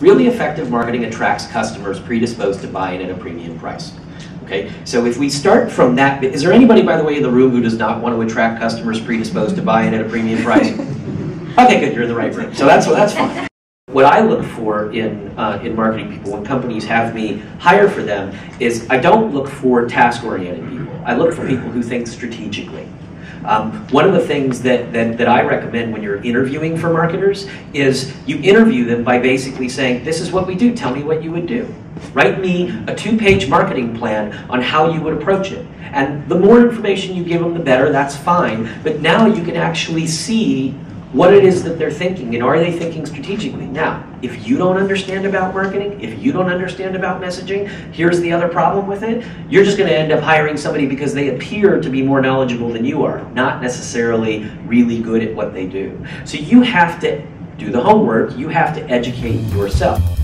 Really effective marketing attracts customers predisposed to buy in at a premium price. Okay, so if we start from that, is there anybody, by the way, in the room who does not want to attract customers predisposed to buy in at a premium price? Okay, good, you're in the right room, so that's fine. What I look for in marketing people when companies have me hire for them is I don't look for task-oriented people. I look for people who think strategically. One of the things that I recommend when you're interviewing for marketers is you interview them by basically saying, this is what we do, tell me what you would do. Write me a 2-page marketing plan on how you would approach it. And the more information you give them, the better, that's fine. But now you can actually see what it is that they're thinking, and are they thinking strategically? Now, if you don't understand about marketing, if you don't understand about messaging, here's the other problem with it. You're just going to end up hiring somebody because they appear to be more knowledgeable than you are, not necessarily really good at what they do. So you have to do the homework, you have to educate yourself.